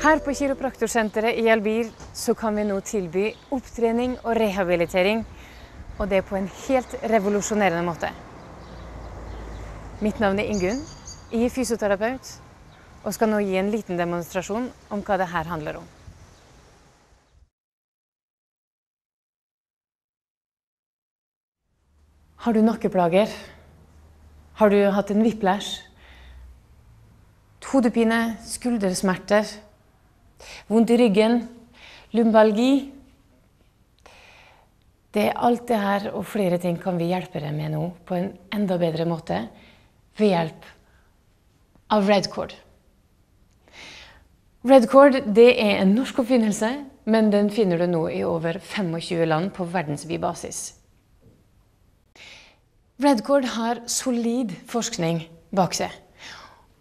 Her på kiropraktorsenteret i Albir så kan vi nå tilby opptrening og rehabilitering, og det på en helt revolusjonerende måte. Mitt navn er Ingunn, jeg er fysioterapeut, og skal nå gi en liten demonstrasjon om hva det her handler om. Har du nakkeplager? Har du hatt en whiplash? Hodepine, skuldersmerter? Vondt i ryggen, lumbalgi. Det er alt det her og flere ting kan vi hjelpe deg med nå på en enda bedre måte ved hjelp av RedCord. RedCord det er en norsk oppfinnelse, men den finner du nå i over 25 land på verdensvid basis. RedCord har solid forskning bak seg,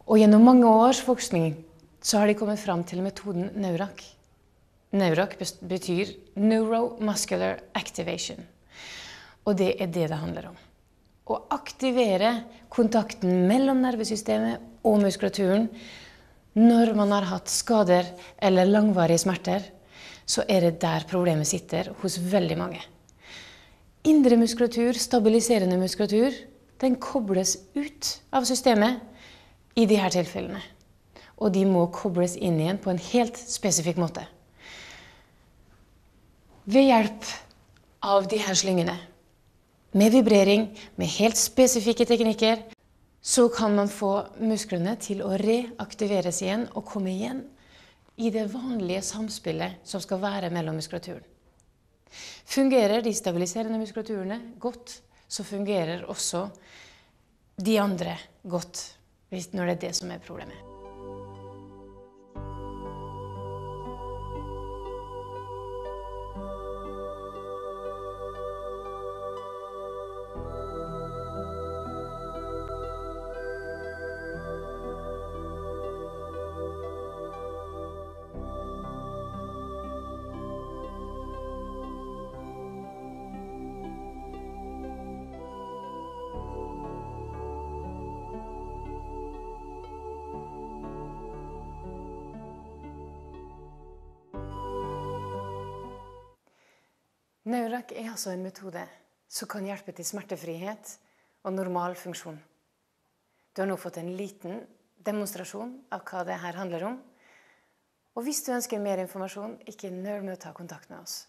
og gjennom mange års forskning så har de kommet fram til metoden NEURAC. NEURAC betyr Neuromuscular Activation. Og det er det det handler om. Å aktivere kontakten mellom nervesystemet og muskulaturen når man har hatt skader eller langvarige smerter, så er det der problemet sitter hos veldig mange. Indre muskulatur, stabiliserende muskulatur, den kobles ut av systemet i de her tilfellene. Og de må kobles inn igjen på en helt spesifikk måte. Ved hjelp av de her slyngene, med vibrering, med helt spesifikke teknikker, så kan man få musklene til å reaktiveres igjen og komme igjen i det vanlige samspillet som skal være mellom muskulaturen. Fungerer de stabiliserende muskulaturene godt, så fungerer også de andre godt, når det er det som er problemet. NEURAC er altså en metode som kan hjelpe til smertefrihet og normal funksjon. Du har nå fått en liten demonstrasjon av hva det her handler om. Og hvis du ønsker mer informasjon, ikke nøl med å ta kontakt med oss.